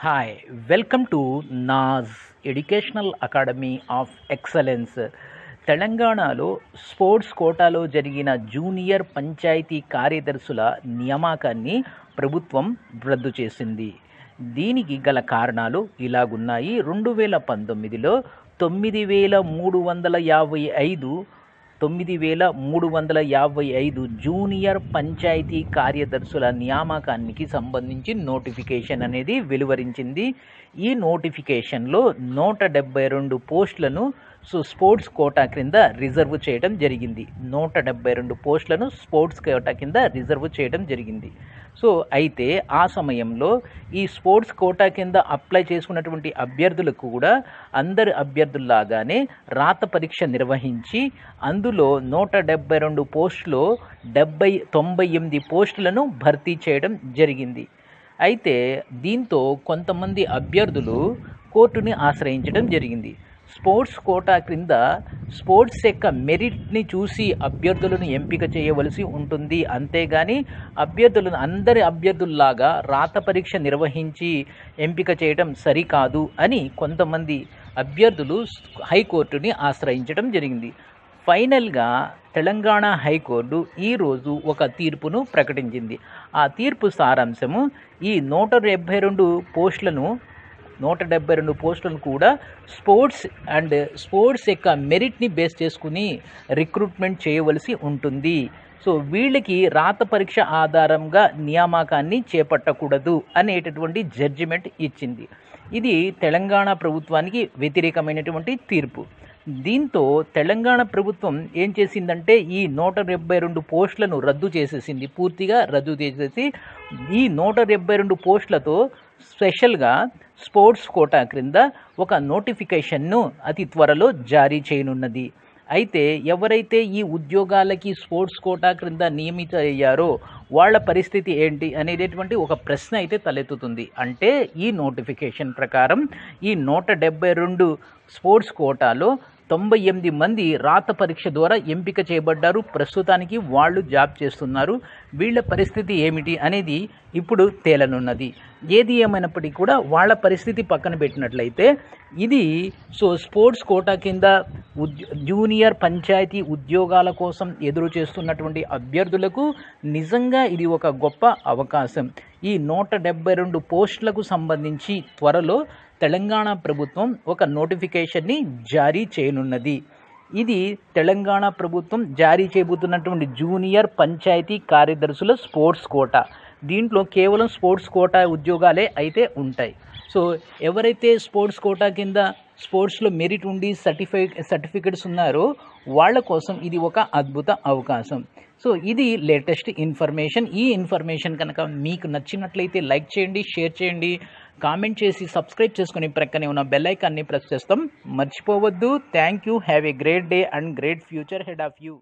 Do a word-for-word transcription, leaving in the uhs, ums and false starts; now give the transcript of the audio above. Hi welcome to Naaz educational academy of excellence तेलंगाणालो sports कोटालो जरिगिन जूनियर पंचायती कार्यदर्शुल नियमकान्नि प्रभुत्वं रद्दु चेसिंदी। दीनिकी गल कारणालु इलागुन्नायि। दो हज़ार उन्नीस लो तొమ్మిది వేల మూడు వందల యాభై ఐదు తొమ్మిది వేల మూడు వందల యాభై ఐదు జూనియర్ పంచాయతీ కార్యదర్శుల నియామకానికి సంబంధించి నోటిఫికేషన్ అనేది వెలువరించింది। ఈ నోటిఫికేషన్ లో నూట డెబ్బై రెండు పోస్టులను సో స్పోర్ట్స్ కోటా కింద రిజర్వ్ చేయడం జరిగింది। నూట డెబ్బై రెండు పోస్టులను స్పోర్ట్స్ కోటా కింద రిజర్వ్ చేయడం జరిగింది। సో అయితే ఆ సమయంలో ఈ స్పోర్ట్స్ కోటా కింద అప్లై చేసుకున్నటువంటి అభ్యర్థులకు కూడా అందరి అభ్యర్థుల్లాగానే రాత పరీక్ష నిర్వహించి అందులో నూట డెబ్బై రెండు పోస్టులో డెబ్బై తొంభై ఎనిమిది పోస్టులను భర్తీ చేయడం జరిగింది। అయితే దీంతో కొంతమంది అభ్యర్థులు కోర్టుని ఆశ్రయించడం జరిగింది। స్పోర్ట్స్ కోటా క్రింద స్పోర్ట్స్ యొక్క మెరిట్ని చూసి అభ్యర్థులను ఎంపిక చేయవలసి ఉంటుంది। అంతేగాని అభ్యర్థులను అందరి అభ్యర్థుల్లాగా రాత పరీక్ష నిర్వహించి ఎంపిక చేయడం సరికాదు అని కొంతమంది అభ్యర్థులు హైకోర్టుని ఆశ్రయించడం జరిగింది। ఫైనల్గా తెలంగాణ హైకోర్టు ఈరోజు ఒక తీర్పును ప్రకటించింది। ఆ తీర్పు సారాంశము ఈ నూట డెబ్బై రెండు పోస్టులను నూట డెబ్బై రెండు పోస్టులను కూడా స్పోర్ట్స్ అండ్ స్పోర్ట్స్ యొక్క మెరిట్ని బేస్ చేసుకుని రిక్రూట్మెంట్ చేయవలసి ఉంటుంది। సో వీళ్ళకి రాత పరీక్ష ఆధారంగా నియామకాన్ని చేపట్టకూడదు అనేటటువంటి జడ్జిమెంట్ ఇచ్చింది। ఇది తెలంగాణ ప్రభుత్వానికి వ్యతిరేకమైనటువంటి తీర్పు। దీంతో తెలంగాణ ప్రభుత్వం ఏం చేసిందంటే ఈ నూట డెబ్బై రెండు పోస్టులను రద్దు చేసేసింది। పూర్తిగా రద్దు చేసేసి ఈ నూట డెబ్బై రెండు పోస్టులతో స్పెషల్గా స్పోర్ట్స్ కోటా క్రింద ఒక నోటిఫికేషన్ను అతి త్వరలో జారీ చేయనున్నది। అయితే ఎవరైతే ఈ ఉద్యోగాలకి స్పోర్ట్స్ కోటా క్రింద నియమితయ్యారో వాళ్ళ పరిస్థితి ఏంటి అనేటటువంటి ఒక ప్రశ్న అయితే తలెత్తుతుంది। అంటే ఈ నోటిఫికేషన్ ప్రకారం ఈ నూట డెబ్బై రెండు స్పోర్ట్స్ కోటాలో తొంభై ఎనిమిది మంది రాత పరీక్ష ద్వారా ఎంపిక చేయబడ్డారు। ప్రస్తుతానికి వాళ్ళు జాబ్ చేస్తున్నారు। వీళ్ళ పరిస్థితి ఏమిటి అనేది ఇప్పుడు తేలనున్నది। ఏది ఏమైనప్పటికీ కూడా వాళ్ళ పరిస్థితి పక్కన పెట్టినట్లయితే ఇది సో స్పోర్ట్స్ కోటా కింద జూనియర్ పంచాయతీ ఉద్యోగాల కోసం ఎదురు చేస్తున్నటువంటి అభ్యర్థులకు నిజంగా ఇది ఒక గొప్ప అవకాశం। ఈ నూట డెబ్బై రెండు పోస్టులకు సంబంధించి త్వరలో తెలంగాణ ప్రభుత్వం ఒక నోటిఫికేషన్ని జారీ చేయనున్నది। ఇది తెలంగాణ ప్రభుత్వం జారీ చేయబోతున్నటువంటి జూనియర్ పంచాయతీ కార్యదర్శుల స్పోర్ట్స్ కోటా। దీంట్లో కేవలం స్పోర్ట్స్ కోటా ఉద్యోగాలే అయితే ఉంటాయి। సో ఎవరైతే స్పోర్ట్స్ కోటా కింద స్పోర్ట్స్లో మెరిట్ ఉండి సర్టిఫై సర్టిఫికెట్స్ ఉన్నారో వాళ్ళ కోసం ఇది ఒక అద్భుత అవకాశం। సో ఇది లేటెస్ట్ ఇన్ఫర్మేషన్। ఈ ఇన్ఫర్మేషన్ కనుక మీకు నచ్చినట్లయితే లైక్ చేయండి, షేర్ చేయండి, కామెంట్ చేసి సబ్స్క్రైబ్ చేసుకుని ప్రక్కనే ఉన్న బెల్ ఐకాన్ని ప్రెస్ చేస్తాం మర్చిపోవద్దు। Thank you, have a great day and great future head of you.